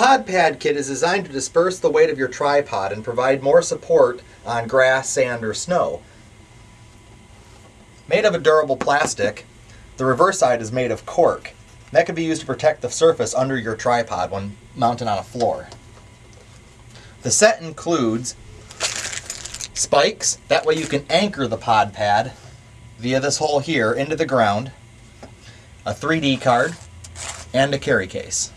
Pod Pad kit is designed to disperse the weight of your tripod and provide more support on grass, sand, or snow. Made of a durable plastic, the reverse side is made of cork. That can be used to protect the surface under your tripod when mounted on a floor. The set includes spikes, that way you can anchor the Pod Pad via this hole here into the ground, a 3D card, and a carry case.